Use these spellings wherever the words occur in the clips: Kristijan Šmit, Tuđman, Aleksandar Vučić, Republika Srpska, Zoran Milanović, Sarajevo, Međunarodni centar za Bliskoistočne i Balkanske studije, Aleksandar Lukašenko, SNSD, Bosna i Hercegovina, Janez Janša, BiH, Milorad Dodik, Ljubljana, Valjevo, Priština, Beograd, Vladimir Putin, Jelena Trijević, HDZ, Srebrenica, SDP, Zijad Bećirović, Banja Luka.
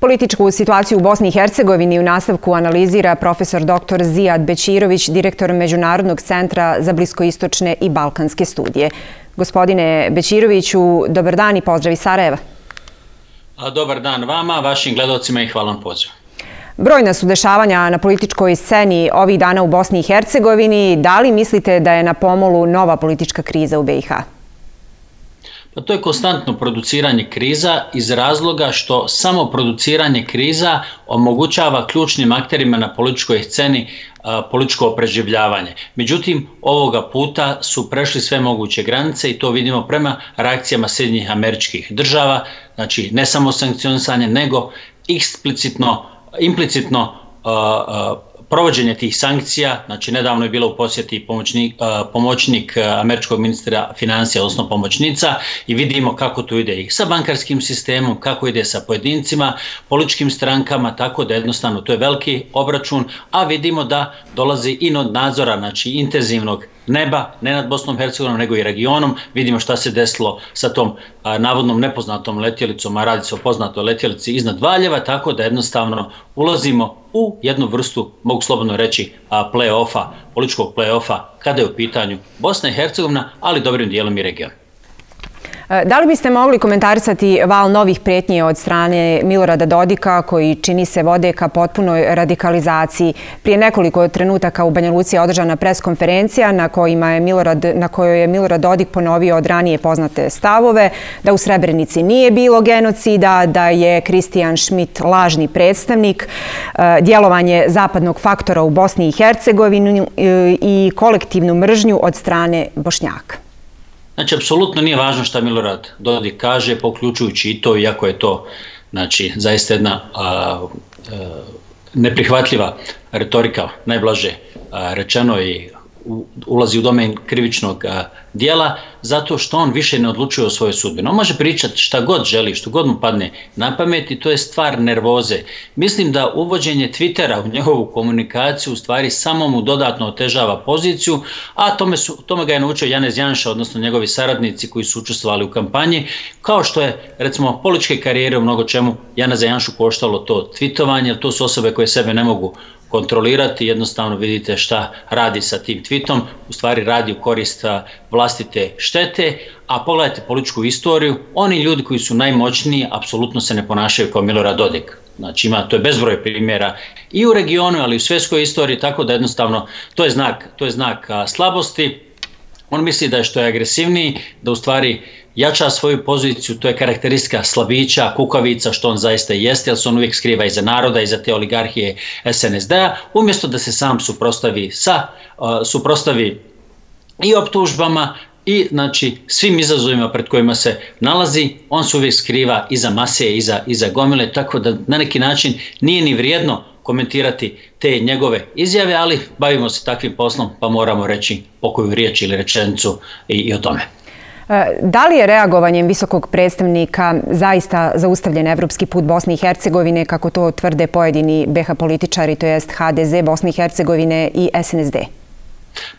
Političku situaciju u Bosni i Hercegovini u nastavku analizira profesor dr. Zijad Bećirović, direktor Međunarodnog centra za Bliskoistočne i Balkanske studije. Gospodine Bećiroviću, dobar dan i pozdrav iz Sarajeva. Dobar dan vama, vašim gledalcima i hvala na pozivu. Brojna su dešavanja na političkoj sceni ovih dana u Bosni i Hercegovini. Da li mislite da je na pomolu nova politička kriza u BiH? Pa to je konstantno produciranje kriza iz razloga što samo produciranje kriza omogućava ključnim akterima na političkoj sceni političko preživljavanje. Međutim, ovoga puta su prešli sve moguće granice i to vidimo prema reakcijama Sjedinjenih Američkih Država, znači ne samo sankcionisanje, nego implicitno provođenje tih sankcija. Znači, nedavno je bila u posjeti pomoćnik američkog ministra financija, odnosno pomoćnica, i vidimo kako to ide i sa bankarskim sistemom, kako ide sa pojedincima, političkim strankama, tako da jednostavno to je veliki obračun, a vidimo da dolazi i od nadzora, znači intenzivnog neba, ne nad Bosnom i Hercegovinom, nego i regionom. Vidimo šta se desilo sa tom navodnom nepoznatom letjelicom, a radi se o poznatoj letjelici iznad Valjeva, tako da jednostavno ulazimo u jednu vrstu, mogu slobodno reći, play-offa, političkog play-offa, kada je u pitanju Bosna i Hercegovina, ali dobrim dijelom i region. Da li biste mogli komentarisati val novih prijetnji od strane Milorada Dodika, koji čini se vode ka potpunoj radikalizaciji? Prije nekoliko trenutaka u Banja Luci je održana preskonferencija na kojoj je Milorad Dodik ponovio od ranije poznate stavove, da u Srebrenici nije bilo genocida, da je Kristijan Šmit lažni predstavnik, djelovanje zapadnog faktora u Bosni i Hercegovini i kolektivnu mržnju od strane Bošnjaka. Znači, apsolutno nije važno šta Milorad Dodik kaže, uključujući i to, iako je to zaista jedna neprihvatljiva retorika, najblaže rečeno, i ulazi u domen krivičnog dijela, zato što on više ne odlučuje o svojoj sudbini. On može pričati šta god želi, što god mu padne na pamet, i to je stvar nervoze. Mislim da uvođenje Twittera u njegovu komunikaciju u stvari samo mu dodatno otežava poziciju, a tome ga je naučio Janez Janša, odnosno njegovi saradnici koji su učestvovali u kampanji, kao što je, recimo, političke karijere u mnogo čemu Janeza Janšu koštalo to twitovanje, jer to su osobe koje sebe ne mogu kontrolirati. Jednostavno vidite šta radi sa tim tweetom, u stvari radi u korist vlastite štete, a pogledajte političku istoriju, oni ljudi koji su najmoćniji apsolutno se ne ponašaju kao Milorad Dodik. Znači, ima, to je bezbroj primjera i u regionu, ali i u svjetskoj istoriji, tako da jednostavno to je znak slabosti. On misli da je što je agresivniji, da u stvari jača svoju poziciju, to je karakteristika slabića, kukavica, što on zaista jeste, jer se on uvijek skriva iza naroda, iza te oligarhije SNSD-a, umjesto da se sam suprostavi i optužbama i svim izazovima pred kojima se nalazi. On se uvijek skriva iza mase, iza gomile, tako da na neki način nije ni vrijedno komentirati te njegove izjave, ali bavimo se takvim poslom, pa moramo reći pokoju riječ ili rečenicu i o tome. Da li je reagovanjem visokog predstavnika zaista zaustavljen evropski put Bosne i Hercegovine, kako to tvrde pojedini BiH političari, to jest HDZ Bosne i Hercegovine i SNSD?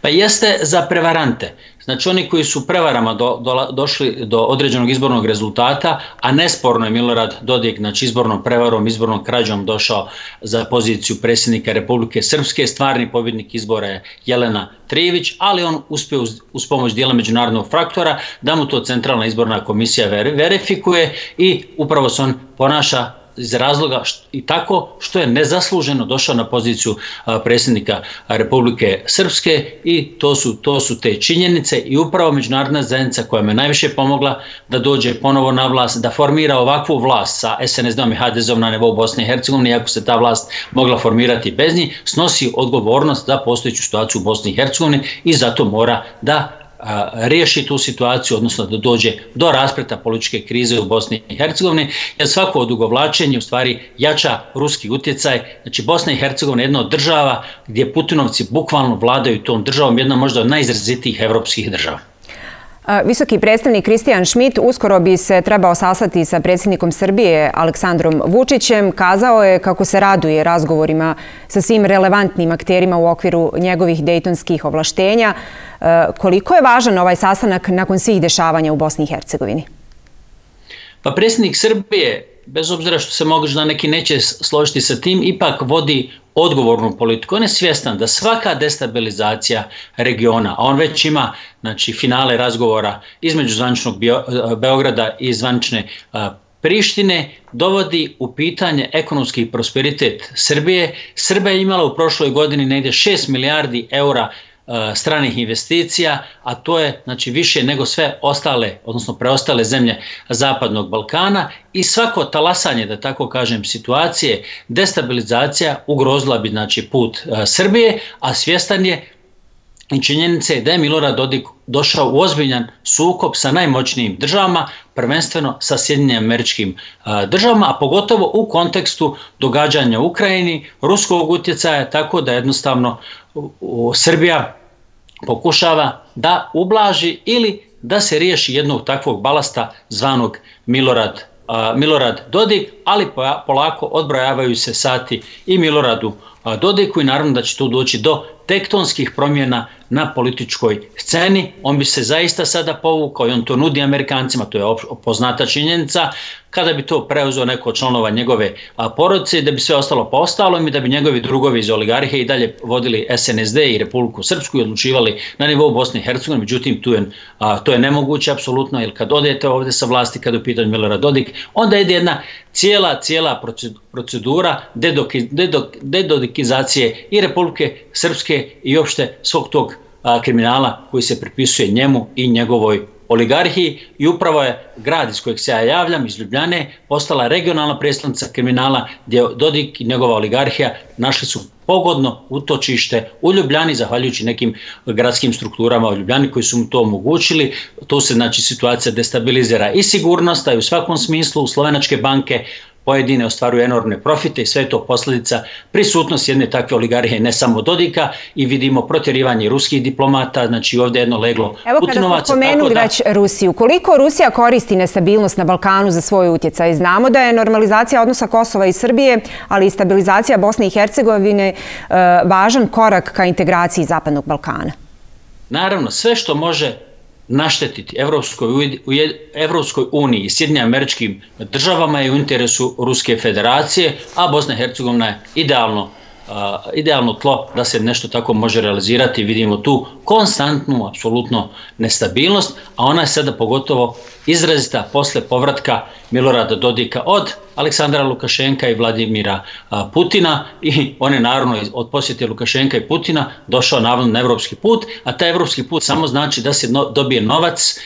Pa jeste, za prevarante. Znači, oni koji su prevarama došli do određenog izbornog rezultata, a nesporno je Milorad Dodik, znači, izbornom prevarom, izbornom krađom došao za poziciju predsjednika Republike Srpske. Stvarni pobjednik izbora je Jelena Trijević, ali on uspio uz pomoć dijela međunarodnog faktora da mu to Centralna izborna komisija verifikuje, i upravo se on ponaša iz razloga i tako što je nezasluženo došao na poziciju predsjednika Republike Srpske, i to su te činjenice, i upravo međunarodna zajednica koja me najviše pomogla da dođe ponovo na vlast, da formira ovakvu vlast sa SNSD-om i HDZ-om na nivou Bosne i Hercegovine, iako se ta vlast mogla formirati bez njih, snosi odgovornost za postojeću situaciju u Bosni i Hercegovini i zato mora da riješi tu situaciju, odnosno da dođe do raspleta političke krize u Bosni i Hercegovini, jer svako odugovlačenje u stvari jača ruski utjecaj. Znači, Bosna i Hercegovina je jedna od država gdje Putinovci bukvalno vladaju tom državom, jedna možda od najizrazitijih evropskih država. Visoki predstavnik Kristijan Šmit uskoro bi se trebao sastati sa predsjednikom Srbije Aleksandrom Vučićem. Kazao je kako se raduje razgovorima sa svim relevantnim akterima u okviru njegovih dejtonskih ovlaštenja. Koliko je važan ovaj sastanak nakon svih dešavanja u Bosni i Hercegovini? Pa predsjednik Srbije bez obzira što se možda neki neće složiti sa tim, ipak vodi odgovornu politiku. On je svjestan da svaka destabilizacija regiona, a on već ima finale razgovora između zvaničnog Beograda i zvanične Prištine, dovodi u pitanje ekonomski prosperitet Srbije. Srbija je imala u prošloj godini negdje 6 milijardi eura stranih investicija, a to je više nego sve ostale, odnosno preostale zemlje Zapadnog Balkana, i svako talasanje, da tako kažem, situacije, destabilizacija ugrozila bi put Srbije, a svjestan je i činjenica je da je Milorad Dodik došao u ozbiljan sukob sa najmoćnijim državama, prvenstveno sa SAD-om, a pogotovo u kontekstu događanja u Ukrajini, ruskog utjecaja, tako da jednostavno Srbija pokušava da ublaži ili da se riješi jednog takvog balasta zvanog Milorad Dodik, ali polako odbrojavaju se sati i Miloradu Dodiku i naravno da će tu doći do tektonskih promjena na političkoj sceni. On bi se zaista sada povukao i on to nudi Amerikancima, to je poznata činjenica, kada bi to preuzeo neko od članova njegove porodice, da bi sve ostalo po ostalom i da bi njegovi drugovi iz oligarhije i dalje vodili SNSD i Republiku Srpsku i odlučivali na nivou Bosne i Hercegovine. Međutim, to je nemoguće apsolutno, jer kad odete ovdje sa vlasti, kada je u pitanju Milorad Dodik, onda ide jedna cijela procedura dedodikizacije i Republike Srpske i uopšte svog tog kriminala koji se pripisuje njemu i njegovoj oligarhiji. I upravo je grad iz kojeg se ja javljam, iz Ljubljane, postala regionalna prijestolnica kriminala gdje Dodik i njegova oligarhija našli su pogodno utočište u Ljubljani, zahvaljujući nekim gradskim strukturama u Ljubljani koji su mu to omogućili. Tu se situacija destabilizira i sigurnost, a i u svakom smislu slovenačke banke pojedine ostvaruju enormne profite i sve je to posljedica prisutnosti jedne takve oligarhije, ne samo Dodika, i vidimo protjerivanje ruskih diplomata, ovdje jedno leglo Putinovaca. Evo, kada smo spomenuli već Rusiju, koliko Rusija koristi nestabilnost na Balkanu za svoj utjecaj? Znamo da je normalizacija odnosa Kosova i Srbije, ali i stabilizacija Bosne i Hercegovine važan korak ka integraciji Zapadnog Balkana. Naravno, sve što može naštetiti Evropskoj uniji i SAD-u je u interesu Ruske federacije, a Bosna i Hercegovina je idealno tlo da se nešto tako može realizirati. Vidimo tu konstantnu, apsolutno nestabilnost, a ona je sada pogotovo izrazita posle povratka Milorada Dodika od Aleksandra Lukašenka i Vladimira Putina, i on je naravno od posjete Lukašenka i Putina došao naravno na evropski put, a taj evropski put samo znači da se dobije novac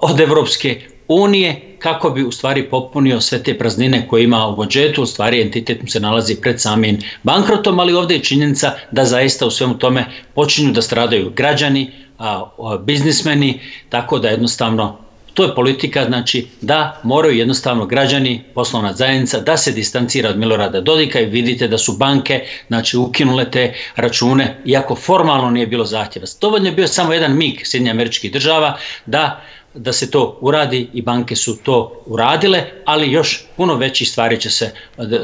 od Evropske unije kako bi u stvari popunio sve te praznine koje ima u budžetu. U stvari entitet mu se nalazi pred samim bankrotom, ali ovdje je činjenica da zaista u svemu tome počinju da stradaju građani, biznismeni, tako da jednostavno to je politika, znači da moraju jednostavno građani, poslovna zajednica, da se distancira od Milorada Dodika, i vidite da su banke ukinule te račune, iako formalno nije bilo zahtjeva. Dovoljno je bio samo jedan mig SAD-a da se to uradi, i banke su to uradile, ali još puno većih stvari će se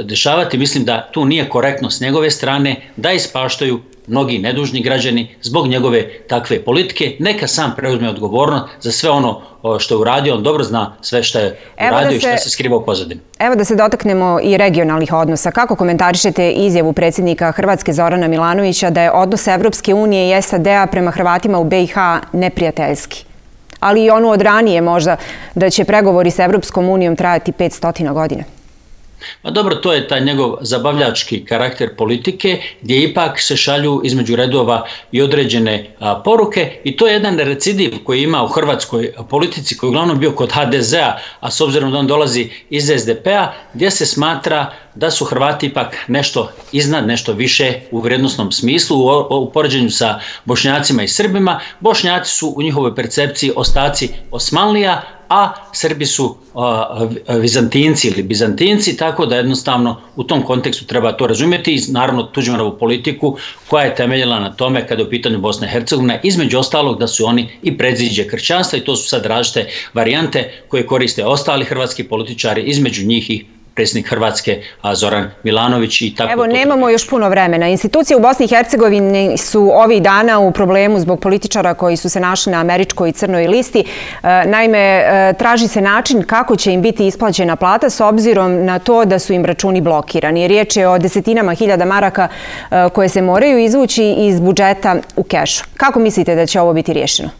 dešavati. Mislim da tu nije korektno s njegove strane da ispaštaju mnogi nedužni građani zbog njegove takve politike. Neka sam preuzme odgovornost za sve ono što je uradio. On dobro zna sve što je uradio i što se skriva u pozadini. Evo da se dotaknemo i regionalnih odnosa. Kako komentarišete izjavu predsjednika Hrvatske Zorana Milanovića da je odnos Evropske unije i SAD-a prema Hrvatima u BiH neprijateljski? Ali i ono od ranije možda, da će pregovori s Evropskom unijom trajati 500 godina. Pa dobro, to je taj njegov zabavljački karakter politike, gdje ipak se šalju između redova i određene poruke, i to je jedan recidiv koji ima u hrvatskoj politici, koji je uglavnom bio kod HDZ-a, a s obzirom da on dolazi iz SDP-a, gdje se smatra da su Hrvati ipak nešto iznad, nešto više u vrijednosnom smislu u poređenju sa Bošnjacima i Srbima. Bošnjaci su u njihovoj percepciji ostaci Osmanlija, a Srbi su Vizantinci ili Bizantinci, tako da jednostavno u tom kontekstu treba to razumjeti, i naravno Tuđmanovu politiku koja je temeljila na tome, kada je u pitanju Bosne i Hercegovine, između ostalog da su oni i predziđe kršćanstva, i to su sad različite varijante koje koriste ostali hrvatski političari, između njih i predsjednik Hrvatske Zoran Milanović i tako. Evo, nemamo još puno vremena. Institucije u Bosni i Hercegovini su ovih dana u problemu zbog političara koji su se našli na američkoj i crnoj listi. Naime, traži se način kako će im biti isplaćena plata s obzirom na to da su im računi blokirani. Riječ je o desetinama hiljada maraka koje se moraju izvući iz budžeta u kešu. Kako mislite da će ovo biti riješeno?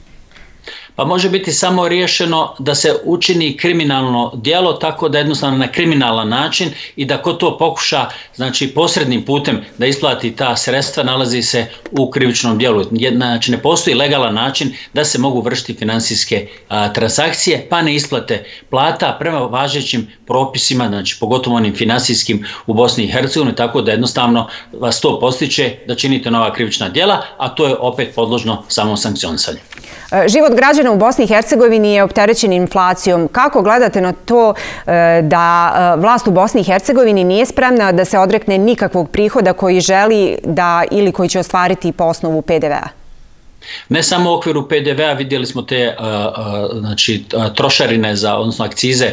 Pa može biti samo riješeno da se učini kriminalno djelo tako da jednostavno na kriminalan način i da ko to pokuša, znači posrednim putem da isplati ta sredstva, nalazi se u krivičnom djelu. Znači ne postoji legalan način da se mogu vršiti finansijske transakcije pa ne isplate plata prema važećim propisima, znači pogotovo onim finansijskim u Bosni i Hercegovini, tako da jednostavno vas to postiče da činite nova krivična djela, a to je opet podložno samom sankcionisanju. Život građana u Bosni i Hercegovini je opterećen inflacijom. Kako gledate na to da vlast u Bosni i Hercegovini nije spremna da se odrekne nikakvog prihoda koji želi da ili koji će ostvariti po osnovu PDV-a? Ne samo u okviru PDV-a, vidjeli smo te trošarine, odnosno akcize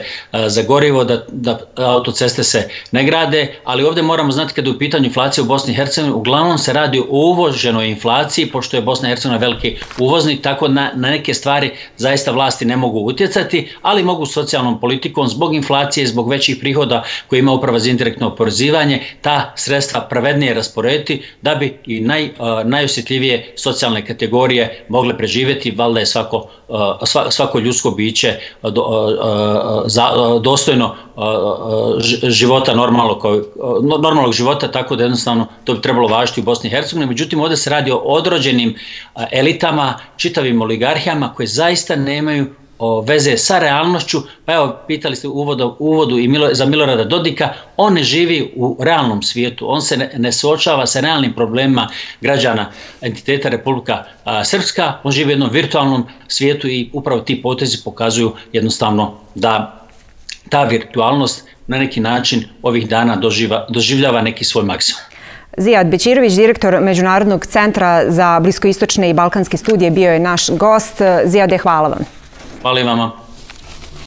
za gorivo, da autoceste se ne grade, ali ovdje moramo znati kada je u pitanju inflacije u Bosni i Hercegovini, uglavnom se radi o uvoženoj inflaciji, pošto je Bosna i Hercegovina veliki uvoznik, tako na neke stvari zaista vlasti ne mogu utjecati, ali mogu socijalnom politikom zbog inflacije, zbog većih prihoda koje ima uprava za indirektno oporezivanje, ta sredstva pravednije rasporediti da bi i najosjetljivije socijalne kategorije mogle preživjeti, valjda je svako ljudsko biće dostojno života, normalnog života, tako da jednostavno to bi trebalo važiti u Bosni i Hercegovini. Međutim, ovdje se radi o odrođenim elitama, čitavim oligarhijama koje zaista nemaju veze sa realnošću. Pa evo, pitali ste u uvodu i za Milorada Dodika, on ne živi u realnom svijetu, on se ne suočava sa realnim problemima građana entiteta Republika Srpska, on živi u jednom virtualnom svijetu i upravo ti potezi pokazuju jednostavno da ta virtualnost na neki način ovih dana doživljava neki svoj maksimum. Zijad Bećirović, direktor Međunarodnog centra za Bliskoistočne i Balkanske studije, bio je naš gost. Zijade, hvala vam. Hvala i vama.